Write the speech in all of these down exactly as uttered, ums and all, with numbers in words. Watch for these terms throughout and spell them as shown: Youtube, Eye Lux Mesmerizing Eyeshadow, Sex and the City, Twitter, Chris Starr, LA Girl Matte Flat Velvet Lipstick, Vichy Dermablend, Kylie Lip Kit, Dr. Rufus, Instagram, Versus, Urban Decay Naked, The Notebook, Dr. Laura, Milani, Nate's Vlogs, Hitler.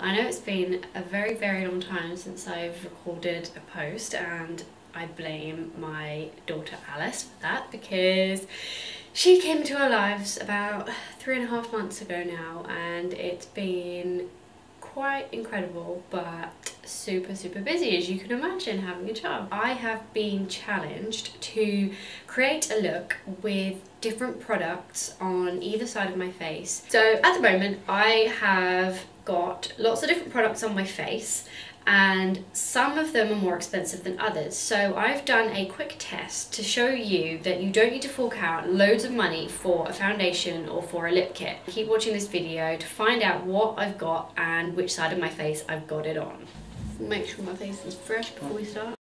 I know it's been a very, very long time since I've recorded a post, and I blame my daughter Alice for that, because she came into our lives about three and a half months ago now, and it's been quite incredible but super, super busy, as you can imagine, having a child. I have been challenged to create a look with different products on either side of my face. So at the moment I have got lots of different products on my face, and some of them are more expensive than others. So I've done a quick test to show you that you don't need to fork out loads of money for a foundation or for a lip kit. Keep watching this video to find out what I've got and which side of my face I've got it on. Make sure my face is fresh before we start.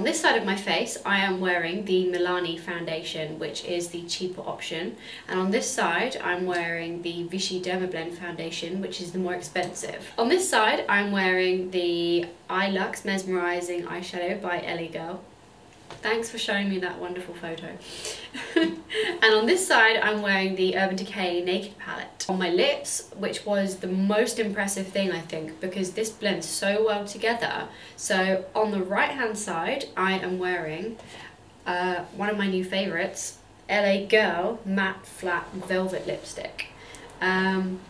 On this side of my face, I am wearing the Milani foundation, which is the cheaper option. And on this side, I'm wearing the Vichy Dermablend foundation, which is the more expensive. On this side, I'm wearing the Eye Lux Mesmerizing Eyeshadow by L A Girl. Thanks for showing me that wonderful photo. And on this side, I'm wearing the Urban Decay Naked palette. On my lips, which was the most impressive thing, I think, because this blends so well together. So on the right-hand side, I am wearing uh, one of my new favorites, L A Girl Matte Flat Velvet Lipstick. Um,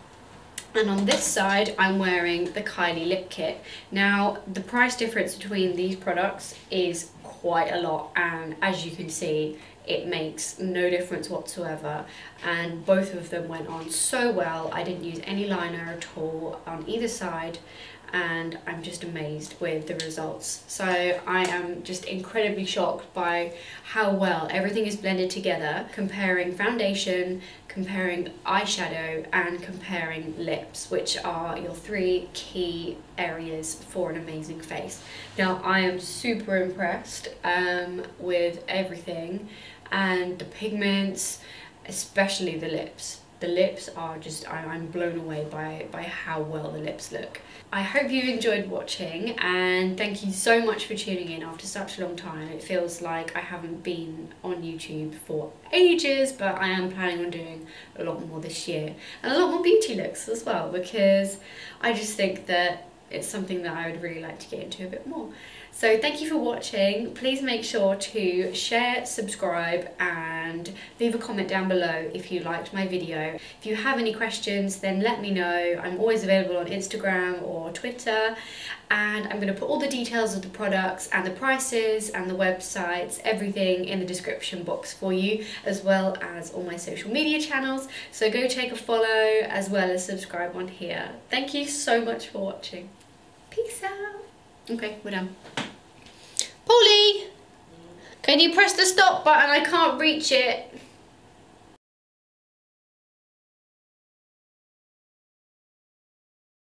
And on this side, I'm wearing the Kylie Lip Kit. Now, the price difference between these products is quite a lot, and as you can see, it makes no difference whatsoever. And both of them went on so well. I didn't use any liner at all on either side, and I'm just amazed with the results. So I am just incredibly shocked by how well everything is blended together, comparing foundation, comparing eyeshadow, and comparing lips, which are your three key areas for an amazing face. Now, I am super impressed um, with everything, and the pigments, especially the lips. The lips are just, I'm blown away by, by how well the lips look. I hope you enjoyed watching, and thank you so much for tuning in after such a long time. It feels like I haven't been on YouTube for ages, but I am planning on doing a lot more this year. And a lot more beauty looks as well, because I just think that it's something that I would really like to get into a bit more. So thank you for watching. Please make sure to share, subscribe, and leave a comment down below if you liked my video. If you have any questions, then let me know. I'm always available on Instagram or Twitter, and I'm going to put all the details of the products and the prices and the websites, everything in the description box for you, as well as all my social media channels. So go take a follow as well as subscribe on here. Thank you so much for watching. Peace out. Okay, we're done. Polly! Can you press the stop button? I can't reach it.